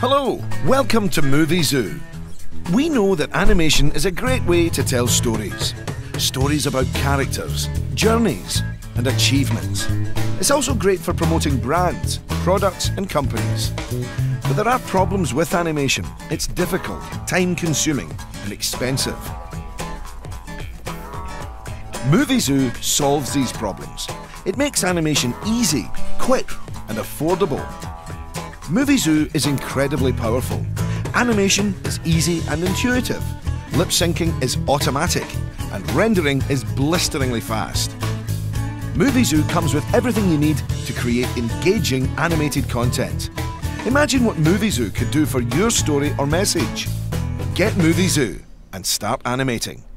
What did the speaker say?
Hello, welcome to Muvizu. We know that animation is a great way to tell stories. Stories about characters, journeys and achievements. It's also great for promoting brands, products and companies. But there are problems with animation. It's difficult, time-consuming and expensive. Muvizu solves these problems. It makes animation easy, quick and affordable. Muvizu is incredibly powerful. Animation is easy and intuitive. Lip syncing is automatic and rendering is blisteringly fast. Muvizu comes with everything you need to create engaging animated content. Imagine what Muvizu could do for your story or message. Get Muvizu and start animating.